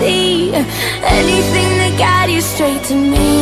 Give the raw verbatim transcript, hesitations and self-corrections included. see anything to guide you straight to me.